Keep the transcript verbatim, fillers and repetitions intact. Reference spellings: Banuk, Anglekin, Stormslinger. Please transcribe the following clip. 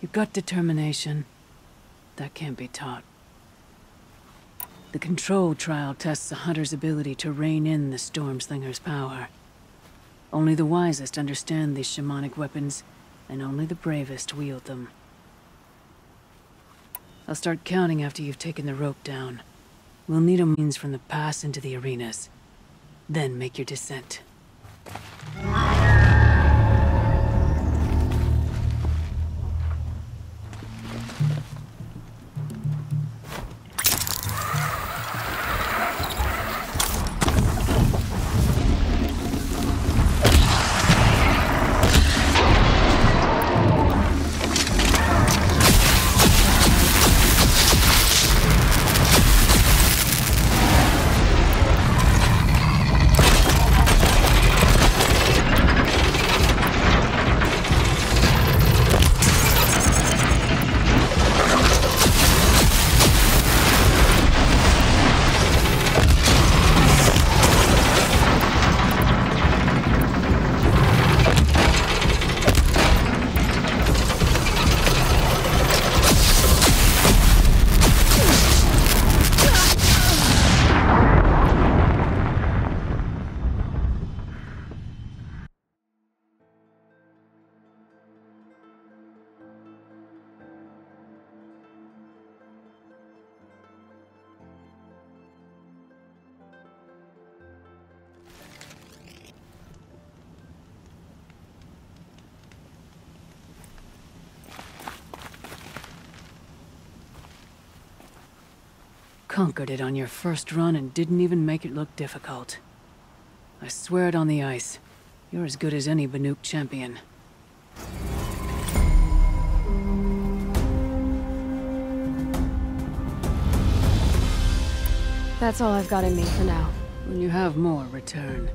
You've got determination. That can't be taught. The control trial tests a hunter's ability to rein in the Stormslinger's power. Only the wisest understand these shamanic weapons, and only the bravest wield them. I'll start counting after you've taken the rope down. We'll need a means from the pass into the arenas. Then make your descent. Conquered it on your first run and didn't even make it look difficult. I swear it on the ice. You're as good as any Banuk champion. That's all I've got in me for now. When you have more, return.